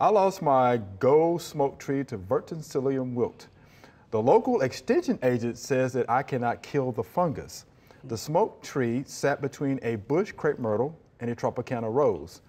I lost my gold smoke tree to verticillium wilt. The local extension agent says that I cannot kill the fungus. The smoke tree sat between a bush crepe myrtle and a Tropicana rose.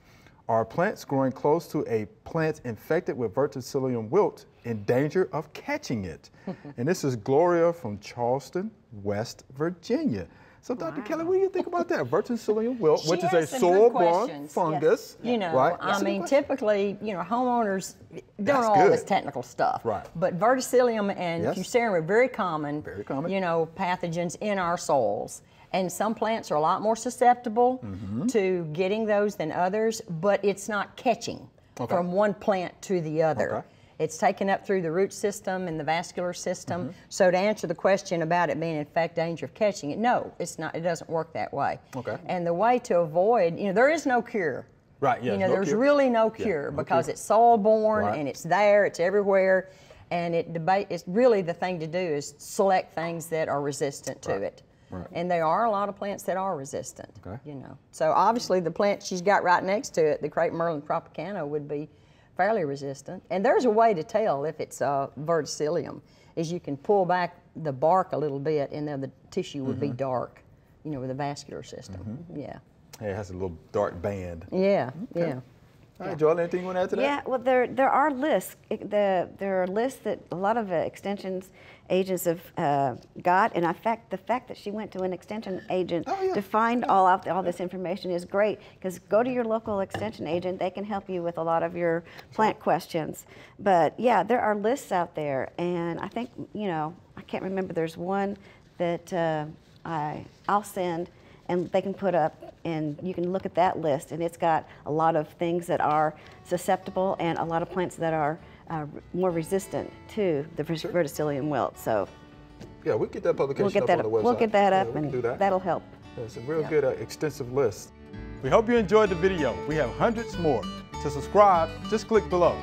Are plants growing close to a plant infected with verticillium wilt in danger of catching it? And this is Gloria from Charleston, West Virginia. So, Dr. Kelly, what do you think about that? Verticillium wilt, which is a soil-borne fungus. Yes. You know, right? I mean, typically, you know, homeowners don't all this technical stuff. Right. But verticillium and fusarium are very common, you know, pathogens in our soils. And some plants are a lot more susceptible to getting those than others, but it's not catching from one plant to the other. Okay. It's taken up through the root system and the vascular system. So to answer the question about it being in fact danger of catching it, no, it's not. It doesn't work that way. Okay. And the way to avoid, you know, there is no cure. Right. Yeah. You know, there's really no cure because it's soil-borne and it's there, it's everywhere, and it's really the thing to do is select things that are resistant to it. Right. And there are a lot of plants that are resistant, you know. So obviously the plant she's got right next to it, the crepe myrtle and Tropicana, would be fairly resistant. And there's a way to tell if it's verticillium, is you can pull back the bark a little bit and then the tissue would be dark, you know, with the vascular system, It has a little dark band. Yeah, All right, Joel, anything you want to add to that? Yeah, well, there are lists. There are lists that a lot of extensions agents have got, and in fact, the fact that she went to an extension agent to find all this information is great, because go to your local extension agent. They can help you with a lot of your plant questions. But yeah, there are lists out there, and I think, you know, I can't remember. There's one that I'll send, and they can put up, and you can look at that list, and it's got a lot of things that are susceptible and a lot of plants that are more resistant to the verticillium wilt. So, yeah, we'll get that publication up on the website. We'll get that up, and that'll help. It's a real good, extensive list. We hope you enjoyed the video. We have hundreds more. To subscribe, just click below.